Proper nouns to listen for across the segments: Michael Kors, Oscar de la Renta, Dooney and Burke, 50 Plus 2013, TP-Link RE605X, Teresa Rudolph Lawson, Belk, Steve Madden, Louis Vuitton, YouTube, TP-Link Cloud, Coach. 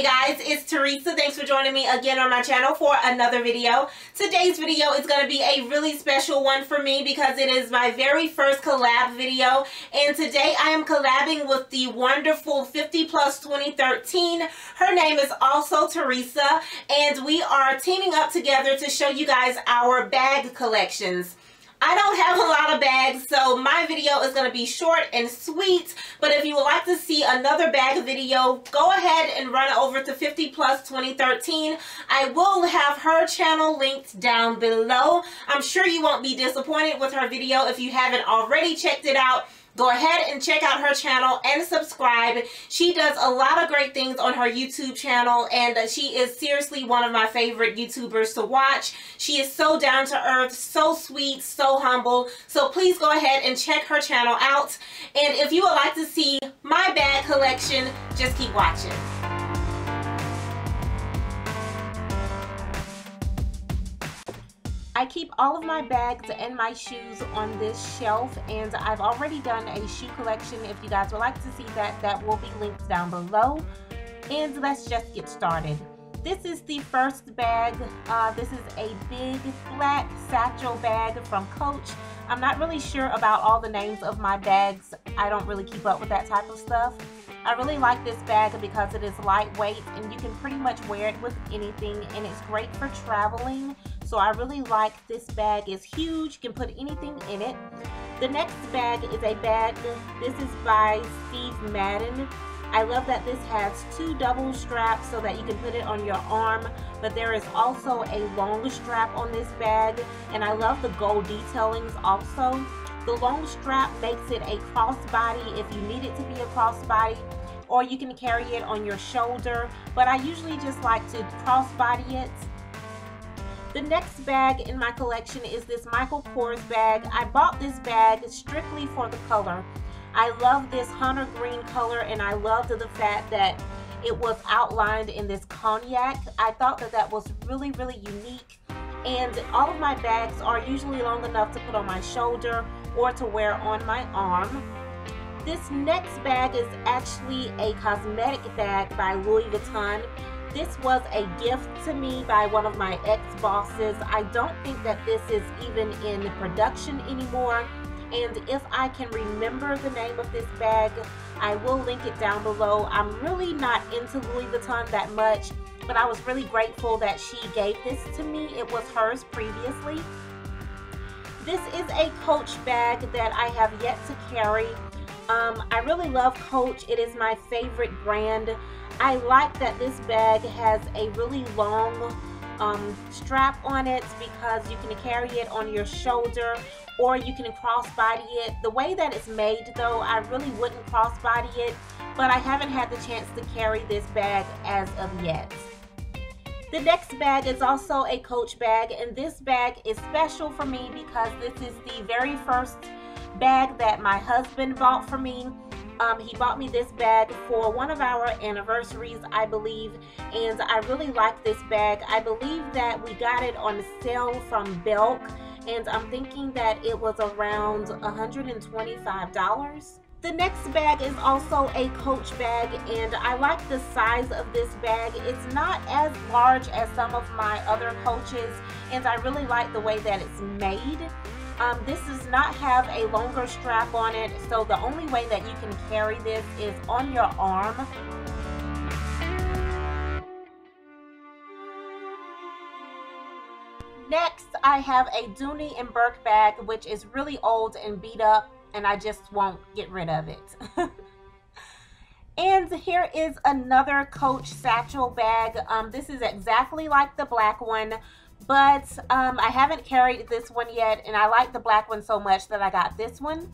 Hey guys, it's Teresa. Thanks for joining me again on my channel for another video. Today's video is going to be a really special one for me because it is my very first collab video, and today I am collabing with the wonderful 50 Plus 2013. Her name is also Teresa, and we are teaming up together to show you guys our bag collections. I don't have a lot of bags, so my video is going to be short and sweet, but if you would like to see another bag video, go ahead and run over to 50 Plus 2013. I will have her channel linked down below. I'm sure you won't be disappointed with her video. If you haven't already checked it out, go ahead and check out her channel and subscribe. She does a lot of great things on her YouTube channel, and she is seriously one of my favorite YouTubers to watch. She is so down to earth, so sweet, so humble. So please go ahead and check her channel out. And if you would like to see my bag collection, just keep watching. I keep all of my bags and my shoes on this shelf, and I've already done a shoe collection. If you guys would like to see that, that will be linked down below. And let's just get started. This is the first bag. This is a big black satchel bag from Coach. I'm not really sure about all the names of my bags. I don't really keep up with that type of stuff. I really like this bag because it is lightweight and you can pretty much wear it with anything, and it's great for traveling. So I really like this bag. It's huge, you can put anything in it. The next bag is a bag, this is by Steve Madden. I love that this has two double straps so that you can put it on your arm, but there is also a long strap on this bag, and I love the gold detailings also. The long strap makes it a crossbody if you need it to be a crossbody, or you can carry it on your shoulder, but I usually just like to crossbody it. The next bag in my collection is this Michael Kors bag. I bought this bag strictly for the color. I love this hunter green color, and I loved the fact that it was outlined in this cognac. I thought that that was really, really unique. And all of my bags are usually long enough to put on my shoulder or to wear on my arm. This next bag is actually a cosmetic bag by Louis Vuitton. This was a gift to me by one of my ex-bosses. I don't think that this is even in production anymore. And if I can remember the name of this bag, I will link it down below. I'm really not into Louis Vuitton that much, but I was really grateful that she gave this to me. It was hers previously. This is a Coach bag that I have yet to carry. I really love Coach. It is my favorite brand. I like that this bag has a really long strap on it because you can carry it on your shoulder or you can crossbody it. The way that it's made though, I really wouldn't crossbody it, but I haven't had the chance to carry this bag as of yet. The next bag is also a Coach bag, and this bag is special for me because this is the very first bag that my husband bought for me. He bought me this bag for one of our anniversaries, I believe, and I really like this bag. I believe that we got it on sale from Belk, and I'm thinking that it was around $125. The next bag is also a Coach bag, and I like the size of this bag. It's not as large as some of my other Coaches, and I really like the way that it's made. This does not have a longer strap on it, so the only way that you can carry this is on your arm. Next, I have a Dooney and Burke bag, which is really old and beat up, and I just won't get rid of it. And here is another Coach satchel bag. This is exactly like the black one, but I haven't carried this one yet, and I like the black one so much that I got this one.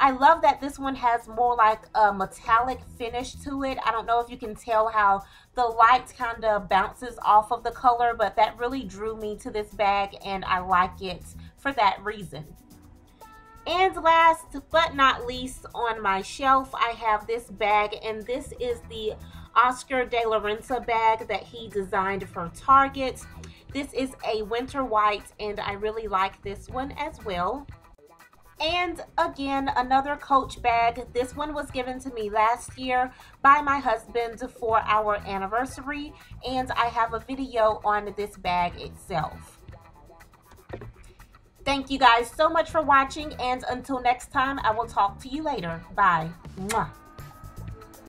I love that this one has more like a metallic finish to it. I don't know if you can tell how the light kind of bounces off of the color, but that really drew me to this bag, and I like it for that reason. And last but not least, on my shelf, I have this bag, and this is the Oscar de la Renta bag that he designed for Target. This is a winter white, and I really like this one as well. And again, another Coach bag. This one was given to me last year by my husband for our anniversary, and I have a video on this bag itself. Thank you guys so much for watching, and until next time, I will talk to you later. Bye. Mwah.